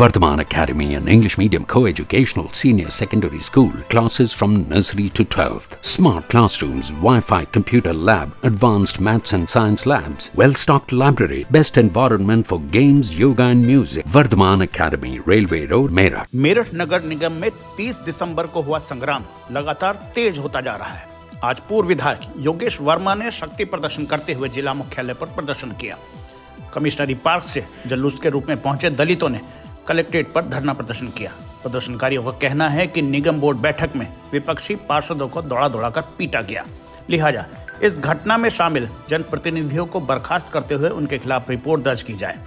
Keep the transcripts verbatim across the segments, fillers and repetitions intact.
Vardhaman Academy, an English medium co-educational senior secondary school, classes from nursery to twelfth, smart classrooms, Wi-Fi computer lab, advanced maths and science labs, well-stocked library, best environment for games, yoga and music. Vardhaman Academy, Railway Road, Meerut. Meerut नगर निगम में तीस दिसंबर को हुआ संग्राम लगातार तेज होता जा रहा है। आज पूर्व विधायक योगेश वर्मा ने शक्ति प्रदर्शन करते हुए जिला मुख्यालय पर प्रदर्शन किया। कमिश्नरी पार्क से जलूस के रूप में पहुंचे दलितों ने कलेक्ट्रेट पर धरना प्रदर्शन किया। प्रदर्शनकारियों का कहना है कि निगम बोर्ड बैठक में विपक्षी पार्षदों को दौड़ा दौड़ा कर पीटा गया, लिहाजा इस घटना में शामिल जनप्रतिनिधियों को बर्खास्त करते हुए उनके खिलाफ रिपोर्ट दर्ज की जाए।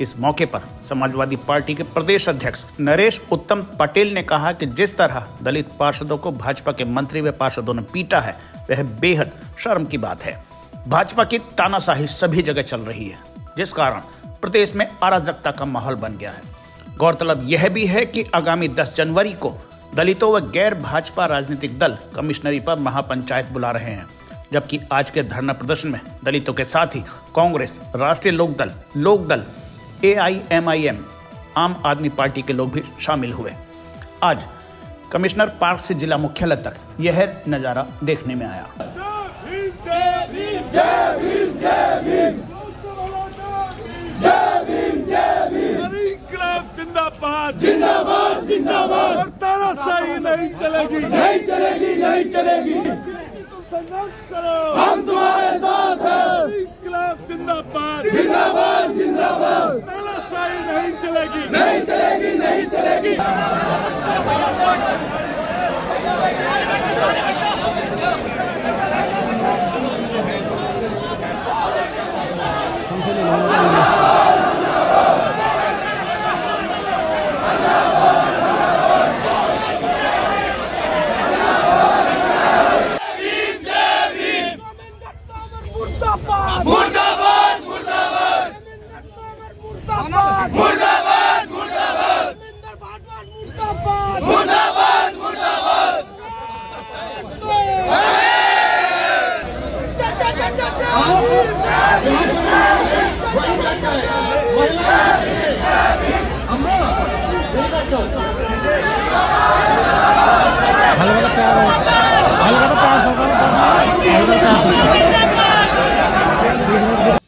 इस मौके पर समाजवादी पार्टी के प्रदेश अध्यक्ष नरेश उत्तम पटेल ने कहा कि जिस तरह दलित पार्षदों को भाजपा के मंत्री व पार्षदों ने पीटा है वह बेहद शर्म की बात है। भाजपा की तानाशाही सभी जगह चल रही है, जिस कारण प्रदेश में अराजकता का माहौल बन गया है। गौरतलब यह भी है कि आगामी दस जनवरी को दलितों व गैर भाजपा राजनीतिक दल कमिश्नरी पर महापंचायत बुला रहे हैं, जबकि आज के धरना प्रदर्शन में दलितों के साथ ही Congress, Rashtriya Lokdal, Lokdal, A I M I M, Aam Aadmi party के लोग भी शामिल हुए। आज कमिश्नर पार्क से जिला मुख्यालय तक यह नज़ारा देखने में आया। जय भीम, जय भीम, जय भीम, जय भीम, जय भीम। जिंदाबाद, जिंदाबाद, जिंदाबाद। और तानाशाही नहीं चलेगी, नहीं चलेगी, नहीं चलेगी। हम तुम्हारे साथ हैं। इनकलाब जिंदाबाद, जिंदाबाद, जिंदाबाद। तानाशाही नहीं चलेगी, नहीं चलेगी, नहीं चलेगी।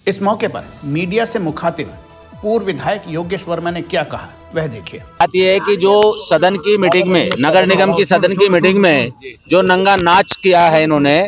इस मौके पर मीडिया से मुखातिब पूर्व विधायक योगेश वर्मा ने क्या कहा वह देखिए। बात यह है कि जो सदन की मीटिंग में, नगर निगम की सदन की मीटिंग में जो नंगा नाच किया है इन्होंने,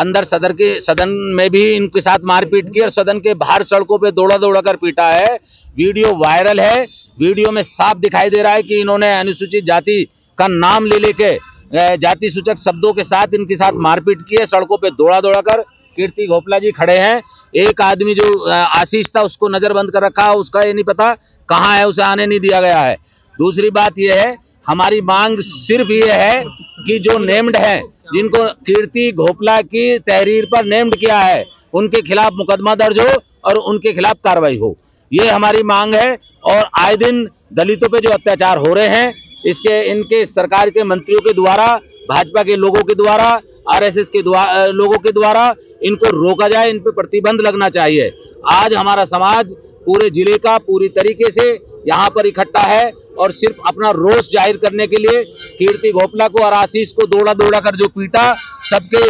अंदर सदन के सदन में भी इनके साथ मारपीट की और सदन के बाहर सड़कों पे दौड़ा दौड़ा कर पीटा है। वीडियो वायरल है। वीडियो में साफ दिखाई दे रहा है कि इन्होंने अनुसूचित जाति का नाम ले लेके जाति सूचक शब्दों के साथ इनके साथ मारपीट की है। सड़कों पे दौड़ा दौड़ा कर कीर्ति गोपला जी खड़े हैं। एक आदमी जो आशीष था उसको नजरबंद कर रखा, उसका ये नहीं पता कहाँ है, उसे आने नहीं दिया गया है। दूसरी बात यह है, हमारी मांग सिर्फ ये है कि जो नेम्ड है, जिनको कीर्ति गोपला की तहरीर पर नेम्ड किया है, उनके खिलाफ मुकदमा दर्ज हो और उनके खिलाफ कार्रवाई हो। ये हमारी मांग है। और आए दिन दलितों पे जो अत्याचार हो रहे हैं, इसके इनके सरकार के मंत्रियों के द्वारा, भाजपा के लोगों के द्वारा, आर एस एस के द्वारा, लोगों के द्वारा इनको रोका जाए, इन पर प्रतिबंध लगना चाहिए। आज हमारा समाज पूरे जिले का पूरी तरीके से यहाँ पर इकट्ठा है और सिर्फ अपना रोष जाहिर करने के लिए कीर्ति गोपला को और आशीष को दौड़ा दौड़ा कर जो पीटा, सबके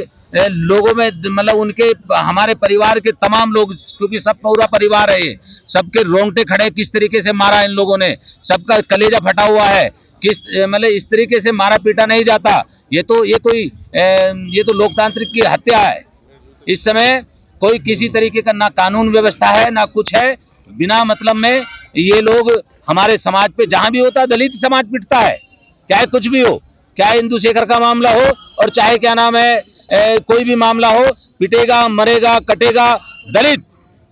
लोगों में, मतलब उनके, हमारे परिवार के तमाम लोग, क्योंकि सब पूरा परिवार है, सबके रोंगटे खड़े। किस तरीके से मारा इन लोगों ने, सबका कलेजा फटा हुआ है। किस मतलब इस तरीके से मारा पीटा नहीं जाता। ये तो ये कोई ये तो लोकतांत्रिक की हत्या है। इस समय कोई किसी तरीके का ना कानून व्यवस्था है ना कुछ है। बिना मतलब में ये लोग हमारे समाज पे, जहाँ भी होता है दलित समाज पिटता है, चाहे कुछ भी हो, चाहे हिंदू शेखर का मामला हो और चाहे क्या नाम है ए, कोई भी मामला हो, पिटेगा, मरेगा, कटेगा दलित।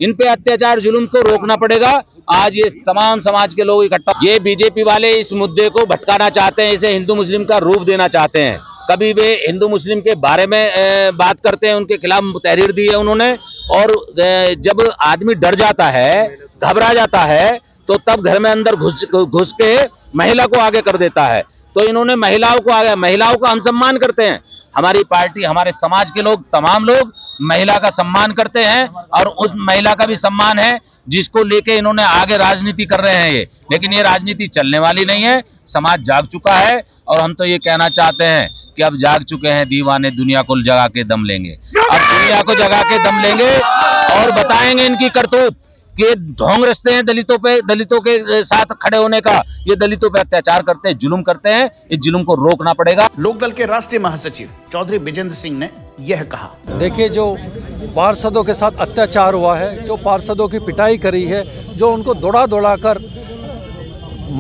इन पे अत्याचार जुल्म को रोकना पड़ेगा। आज ये तमाम समाज के लोग इकट्ठा, ये बीजेपी वाले इस मुद्दे को भटकाना चाहते हैं, इसे हिंदू मुस्लिम का रूप देना चाहते हैं। कभी वे हिंदू मुस्लिम के बारे में बात करते हैं, उनके खिलाफ तहरीर दी है उन्होंने। और जब आदमी डर जाता है, घबरा जाता है, तो तब घर में अंदर घुस घुस के महिला को आगे कर देता है। तो इन्होंने महिलाओं को आगे, महिलाओं का हम सम्मान करते हैं। हमारी पार्टी, हमारे समाज के लोग, तमाम लोग महिला का सम्मान करते हैं और उस महिला का भी सम्मान है जिसको लेके इन्होंने आगे राजनीति कर रहे हैं ये, लेकिन ये राजनीति चलने वाली नहीं है। समाज जाग चुका है और हम तो ये कहना चाहते हैं कि अब जाग चुके हैं दीवाने, दुनिया को जगा के दम लेंगे। अब दुनिया को जगा के दम लेंगे और बताएंगे इनकी करतूत कि ढोंग रचते हैं दलितों पे, दलितों के साथ खड़े होने का, ये दलितों पे अत्याचार करते हैं, जुल्म करते हैं, इस जुल्म को रोकना पड़ेगा। लोकदल के राष्ट्रीय महासचिव चौधरी बिजेंद्र सिंह ने यह कहा, देखिए जो पार्षदों के साथ अत्याचार हुआ है, जो पार्षदों की पिटाई करी है, जो उनको दौड़ा दौड़ा कर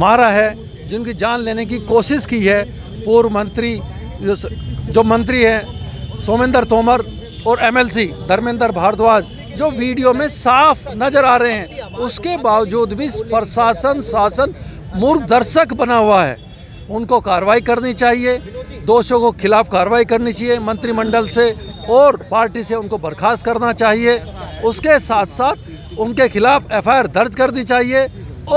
मारा है, जिनकी जान लेने की कोशिश की है, पूर्व मंत्री जो, जो मंत्री हैं सोमेंद्र तोमर और एमएलसी धर्मेंद्र भारद्वाज जो वीडियो में साफ नजर आ रहे हैं, उसके बावजूद भी प्रशासन शासन मूर्ख दर्शक बना हुआ है। उनको कार्रवाई करनी चाहिए, दोषियों के खिलाफ कार्रवाई करनी चाहिए, मंत्रिमंडल से और पार्टी से उनको बर्खास्त करना चाहिए, उसके साथ साथ उनके खिलाफ एफ आई आर दर्ज करनी चाहिए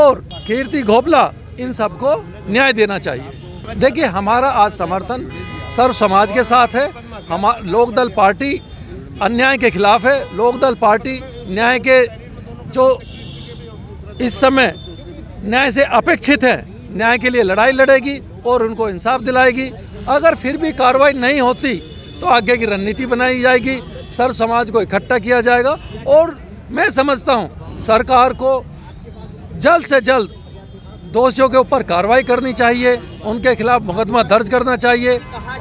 और कीर्ति गोपला इन सबको न्याय देना चाहिए। देखिए हमारा आज समर्थन सर्व समाज के साथ है। हम लोकदल पार्टी अन्याय के खिलाफ है। लोकदल पार्टी न्याय के जो इस समय न्याय से अपेक्षित है, न्याय के लिए लड़ाई लड़ेगी और उनको इंसाफ दिलाएगी। अगर फिर भी कार्रवाई नहीं होती तो आगे की रणनीति बनाई जाएगी, सर्व समाज को इकट्ठा किया जाएगा और मैं समझता हूं सरकार को जल्द से जल्द दोषियों के ऊपर कार्रवाई करनी चाहिए, उनके खिलाफ मुकदमा दर्ज करना चाहिए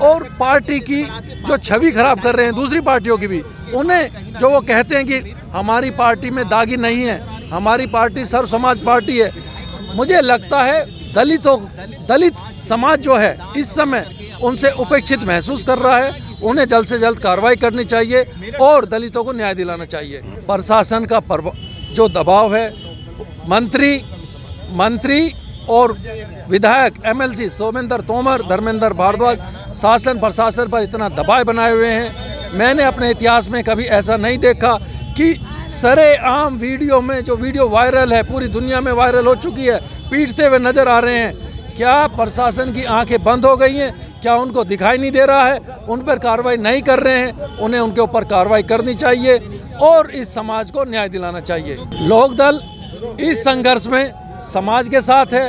और पार्टी की जो छवि खराब कर रहे हैं दूसरी पार्टियों की भी, उन्हें जो वो कहते हैं कि हमारी पार्टी में दागी नहीं है, हमारी पार्टी सर्व समाज पार्टी है, मुझे लगता है दलितों दलित समाज जो है इस समय उनसे उपेक्षित महसूस कर रहा है। उन्हें जल्द से जल्द कार्रवाई करनी चाहिए और दलितों को न्याय दिलाना चाहिए। प्रशासन का जो दबाव है, मंत्री मंत्री और विधायक M L C Somendra Tomar Dharmendra Bhardwaj शासन प्रशासन पर इतना दबाव बनाए हुए हैं, मैंने अपने इतिहास में कभी ऐसा नहीं देखा कि सरेआम वीडियो में, जो वीडियो वायरल है पूरी दुनिया में वायरल हो चुकी है, पीटते हुए नजर आ रहे हैं। क्या प्रशासन की आंखें बंद हो गई हैं? क्या उनको दिखाई नहीं दे रहा है? उन पर कार्रवाई नहीं कर रहे हैं? उन्हें उनके ऊपर कार्रवाई करनी चाहिए और इस समाज को न्याय दिलाना चाहिए। लोकदल इस संघर्ष में समाज के साथ है,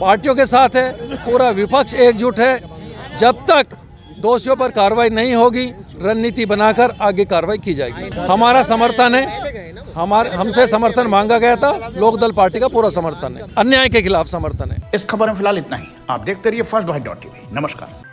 पार्टियों के साथ है, पूरा विपक्ष एकजुट है। जब तक दोषियों पर कार्रवाई नहीं होगी, रणनीति बनाकर आगे कार्रवाई की जाएगी। हमारा समर्थन है, हमारे हमसे समर्थन मांगा गया था, लोकदल पार्टी का पूरा समर्थन है, अन्याय के खिलाफ समर्थन है। इस खबर में फिलहाल इतना ही। आप देखते रहिए फर्स्ट बाइट डॉट टीवी। नमस्कार।